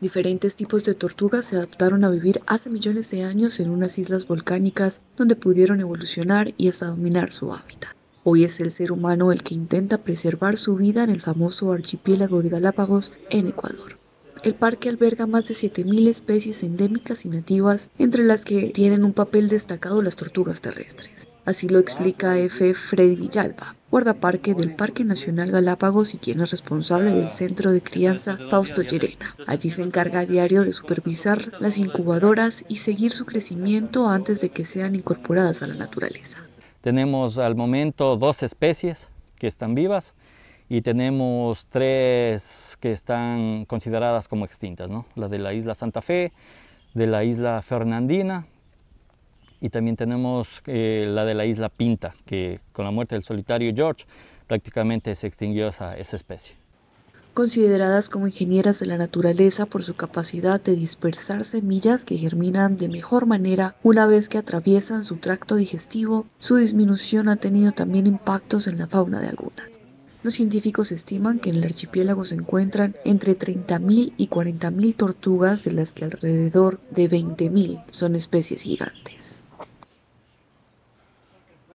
Diferentes tipos de tortugas se adaptaron a vivir hace millones de años en unas islas volcánicas donde pudieron evolucionar y hasta dominar su hábitat. Hoy es el ser humano el que intenta preservar su vida en el famoso archipiélago de Galápagos, en Ecuador. El parque alberga más de 7.000 especies endémicas y nativas, entre las que tienen un papel destacado las tortugas terrestres. Así lo explica F. Freddy Villalba, guardaparque del Parque Nacional Galápagos y quien es responsable del Centro de Crianza Fausto Llerena. Allí se encarga a diario de supervisar las incubadoras y seguir su crecimiento antes de que sean incorporadas a la naturaleza. Tenemos al momento 2 especies que están vivas y tenemos 3 que están consideradas como extintas, ¿no? La de la isla Santa Fe, de la isla Fernandina, y también tenemos la de la isla Pinta, que con la muerte del solitario George prácticamente se extinguió esa especie. Consideradas como ingenieras de la naturaleza por su capacidad de dispersar semillas que germinan de mejor manera una vez que atraviesan su tracto digestivo, su disminución ha tenido también impactos en la fauna de algunas. Los científicos estiman que en el archipiélago se encuentran entre 30.000 y 40.000 tortugas, de las que alrededor de 20.000 son especies gigantes.